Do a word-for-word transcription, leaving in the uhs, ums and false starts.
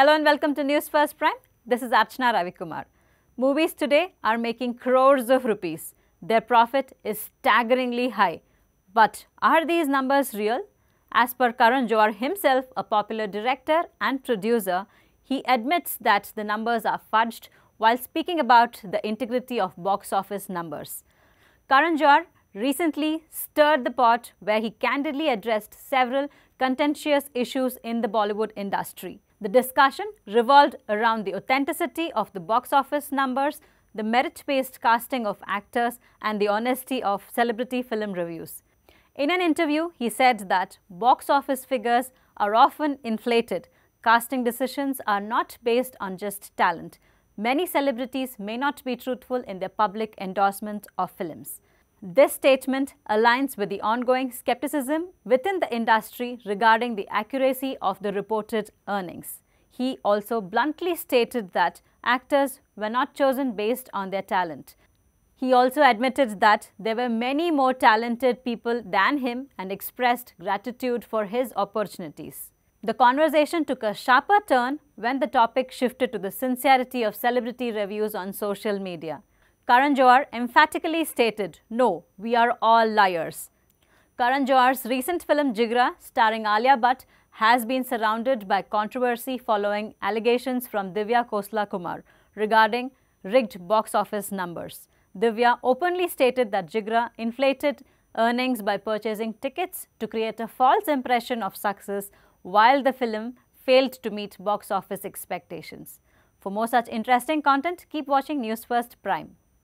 Hello and welcome to News First Prime. This is Archana Ravikumar. Movies today are making crores of rupees. Their profit is staggeringly high. But are these numbers real? As per Karan Johar himself, a popular director and producer, he admits that the numbers are fudged while speaking about the integrity of box office numbers. Karan Johar recently stirred the pot where he candidly addressed several contentious issues in the Bollywood industry. The discussion revolved around the authenticity of the box office numbers, the merit-based casting of actors, and the honesty of celebrity film reviews. In an interview, he said that box office figures are often inflated. Casting decisions are not based on just talent. Many celebrities may not be truthful in their public endorsements of films. This statement aligns with the ongoing skepticism within the industry regarding the accuracy of the reported earnings. He also bluntly stated that actors were not chosen based on their talent. He also admitted that there were many more talented people than him and expressed gratitude for his opportunities. The conversation took a sharper turn when the topic shifted to the sincerity of celebrity reviews on social media. Karan Johar emphatically stated, "No, we are all liars." Karan Johar's recent film Jigra, starring Alia Bhatt, has been surrounded by controversy following allegations from Divya Khosla Kumar regarding rigged box office numbers. Divya openly stated that Jigra inflated earnings by purchasing tickets to create a false impression of success while the film failed to meet box office expectations. For more such interesting content, keep watching News First Prime.